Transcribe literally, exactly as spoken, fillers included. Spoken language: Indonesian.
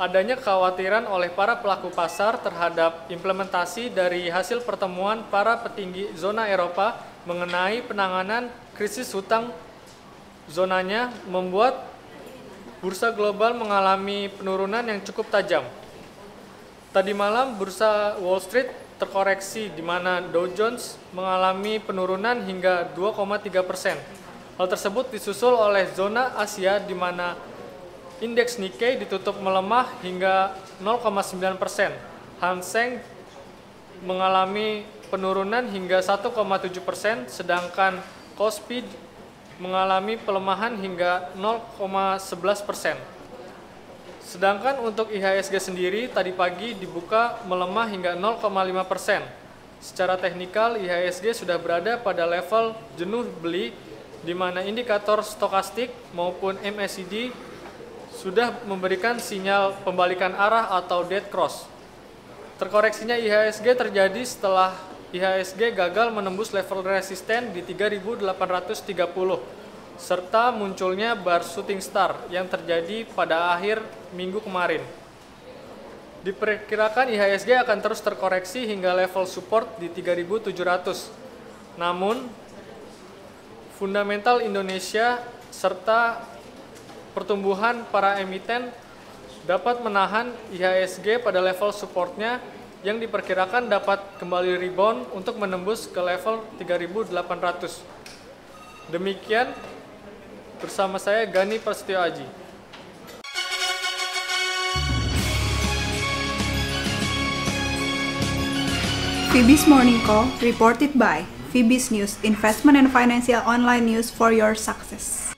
adanya kekhawatiran oleh para pelaku pasar terhadap implementasi dari hasil pertemuan para petinggi zona Eropa mengenai penanganan krisis hutang zonanya membuat bursa global mengalami penurunan yang cukup tajam. Tadi malam bursa Wall Street terkoreksi di mana Dow Jones mengalami penurunan hingga dua koma tiga persen. Hal tersebut disusul oleh zona Asia di mana indeks Nikkei ditutup melemah hingga nol koma sembilan persen. Hang Seng mengalami penurunan hingga satu koma tujuh persen, sedangkan Kospi mengalami pelemahan hingga nol koma sebelas persen. Sedangkan untuk I H S G sendiri tadi pagi dibuka melemah hingga nol koma lima persen. Secara teknikal I H S G sudah berada pada level jenuh beli di mana indikator stokastik maupun M A C D sudah memberikan sinyal pembalikan arah atau dead cross. Terkoreksinya I H S G terjadi setelah I H S G gagal menembus level resisten di tiga ribu delapan ratus tiga puluh serta munculnya bar shooting star yang terjadi pada akhir minggu kemarin. Diperkirakan I H S G akan terus terkoreksi hingga level support di tiga ribu tujuh ratus. Namun, fundamental Indonesia serta pertumbuhan para emiten dapat menahan I H S G pada level supportnya yang diperkirakan dapat kembali rebound untuk menembus ke level tiga ribu delapan ratus. Demikian. Bersama saya Gani Prasetyo Aji. Vibiz Morning Call reported by Vibiz News, investment and financial online news for your success.